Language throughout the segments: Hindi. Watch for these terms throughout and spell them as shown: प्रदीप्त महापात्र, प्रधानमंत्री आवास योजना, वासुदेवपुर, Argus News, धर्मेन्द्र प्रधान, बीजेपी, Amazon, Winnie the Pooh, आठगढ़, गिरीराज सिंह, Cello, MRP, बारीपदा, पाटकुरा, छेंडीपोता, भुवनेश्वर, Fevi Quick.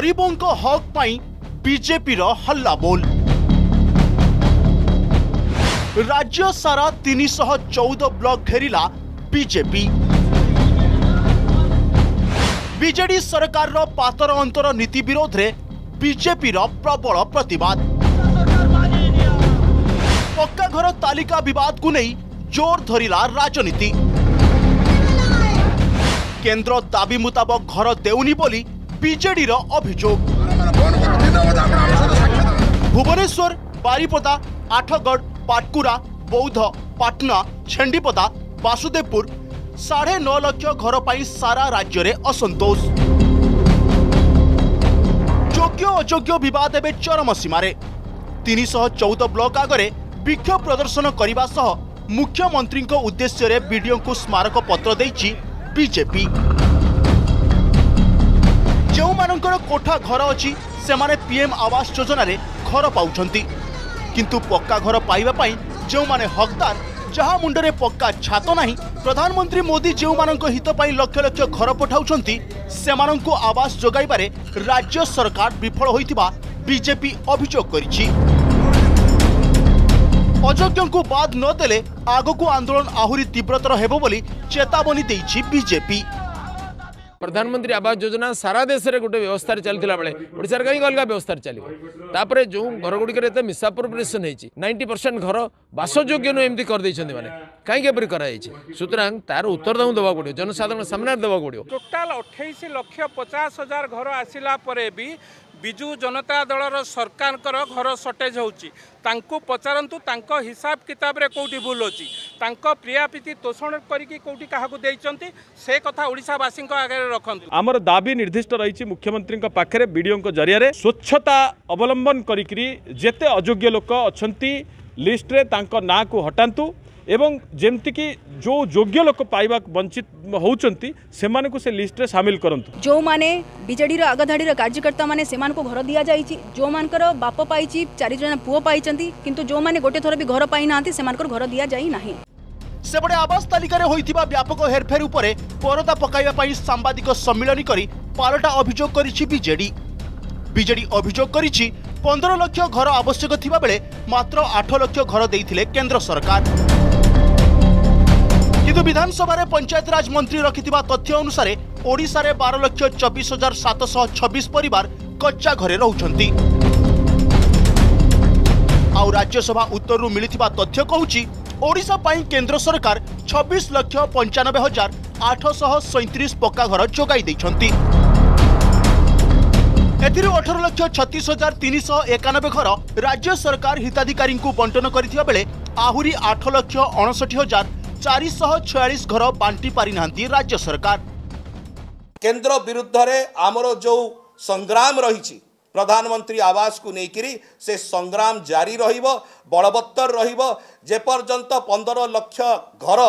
गरीबों को हक पाई बीजेपी रो हल्ला बोल। राज्य सारा 314 ब्लॉक घेरिला बीजेपी। बीजेडी सरकार रो पातर अंतर नीति विरोध रे बीजेपी रो प्रबल प्रतिवाद। पक्का घर तालिका विवाद को नहीं जोर धरिला राजनीति। केंद्र दाबी मुताबक घर देउनी बोली बीजेडी रो अभियोग। भुवनेश्वर, बारीपदा, आठगढ़, पाटकुरा, बौद्ध, पाटना, छेंडीपोता, वासुदेवपुर 9.5 लाख घर पर सारा राज्य रे असंतोष। योग्य अयोग्य विवाद एवं चरम सीमार। 314 ब्लॉक आगे विक्षोभ प्रदर्शन करने सह मुख्यमंत्री उद्देश्य रे बीडीओ को स्मारक पत्र देछि बीजेपी। जो मानकर कोठा घर अच्छी से माने पीएम आवास योजना रे घर पाउछंती, किंतु पक्का घर पाइबा पई जो माने हकदार, जहां मुंडरे पक्का छात नहीं, प्रधानमंत्री मोदी जो मानक हित पर लक्ष लक्ष घर पठाउछंती से मानकु आवास जोगाई बारे राज्य सरकार विफल होइतिबा बीजेपी अभियोग करिछि। अयोग्यंकु बाद न देले आगकु आंदोलन आहुरी तीव्रतर हेबो बोली चेतावनी देछि बीजेपी। प्रधानमंत्री आवास योजना सारा देश में गोटे व्यवस्था चलता बेले ओडिसा रे कहीं अलग व्यवस्था चलो। जो घर गुड़िक मिसाप्रोप्रिएसन होती 90% घर वासयोग्य नु एमती कर देइछन माने कहीं कराई। सूतरा तार उत्तर दाऊ देवा पड़ो, जनसाधारण सामना देवा पड़ो। टोटाल 28,50,000 घर आसला भी बिजू जनता दलर सरकार घर सर्टेज हो। पचारतु हिसाब किताब रे कोटी भूल अच्छी प्रियापीति तोषण करोटी से कथा ओडावासी आगे रखत। आमर दाबी निर्दिष्ट रही मुख्यमंत्री पाखे बीडीओ जरिया स्वच्छता अवलंबन करते अयोग्य लोक अच्छा लिस्ट्रे ना को हटातु एवं जमती कि जो योग्य लोक पाइबा वंचित होउचंती सेमान को से लिस्ट रे शामिल करंतु। जो माने बीजेडी रो आगधाड़ी रो कार्यकर्ता माने सेमान को घर दिया जाईची, जो मानकर बाप पाईची, 4 जण पुओ पाईचंती, किंतु जो माने गोटे थोर भी घर पाई नांती सेमान को घर दिया जाई नाही। सेबडे आवास तालिका रे होइतिबा व्यापक हेरफेर उपरे परदा पकाइबा पई सांबादिक सम्मेलन करी पालटा अभियोग करिछि बीजेडी। बीजेडी अभियोग करिछि 15 लाख घर आवश्यक थिबा बेले मात्र 8 लाख घर देइथिले केंद्र सरकार। किंतु विधानसभा रे पंचायतराज मंत्री रखिथिबा तथ्य अनुसार ओडिशा रे 12,24,726 परिवार कच्चा घरे रहउछंती। आउ राज्यसभा उत्तर रु मिलिथिबा तथ्य कहउची ओडिशा पई केंद्र सरकार 26,95,837 पक्का घर जोगाई दैछंती। एथिरो 18,36,391 घर राज्य सरकार हिताधिकारी को बंटन करिथिबा बेले आहुरी 8,59,446 घर बांटी पारी नांती राज्य सरकार। केंद्र विरुद्ध रे आमरो जो संग्राम रही प्रधानमंत्री आवास को लेकिन से संग्राम जारी बलवत्तर रपर्यंत 15 लाख घर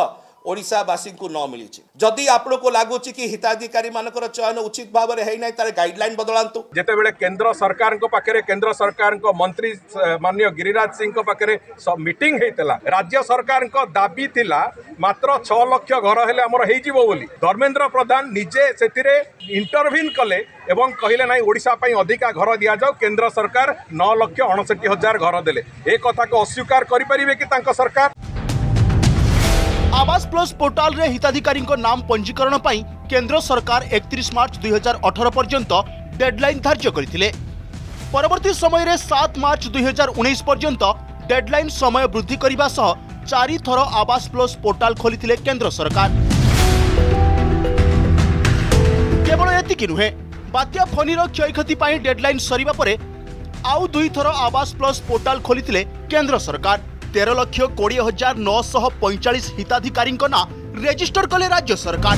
ओडिशावासी को न मिली। जदि आपन को लगुच कि हिताधिकारी मानकर चयन उचित भाव में होना तार गाइडलाइन बदलांतु। जेते बेले केंद्र सरकार को पाखे केंद्र सरकार को मंत्री माननीय गिरीराज सिंह को पाखे मीटिंग होता राज्य सरकार को दाबी थिला मात्र 6 लाख घर हेले हमर हे जीवो बोली। धर्मेन्द्र प्रधान निजे सेतिरे इंटरव्यून कले एवं कहले नाही ओडिशा पई अधिका घर दिया जाओ। केंद्र सरकार 9,59,000 घर देले ए कथा को अस्वीकार करि परिबे कि तांको सरकार। आवास प्लस पोर्टाल रे हिताधिकारी को नाम पंजीकरण पाई केंद्र सरकार 31 मार्च 2018 पर्यंत डेडलाइन धार्य करथिले। परवर्ती समय रे 7 मार्च 2019 पर्यंत डेडलाइन समय वृद्धि करबा सह 4 थर आवास प्लस पोर्टाल खोलिथिले केंद्र सरकार। केवल एतिकी नुहे बात्या फनी रो क्षयक्षति पाई डेडलाइन सरीबा परे आउ 2 थर आवास प्लस पोर्टाल खोलिथिले केंद्र सरकार। 13,20,945 हिताधिकारी ना रेजिस्टर कले राज्य सरकार,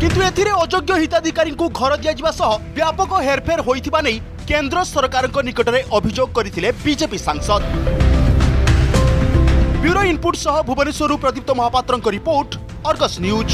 किंतु एथिरे अयोग्य हिताधिकारी को घर दिया सह व्यापक हेरफेर होइथिबा नै केंद्र सरकार को निकट में अभियोग करथिले बीजेपी सांसद। ब्यूरो इनपुट सह भुवनेश्वर प्रदीप्त महापात्र report, Argus news.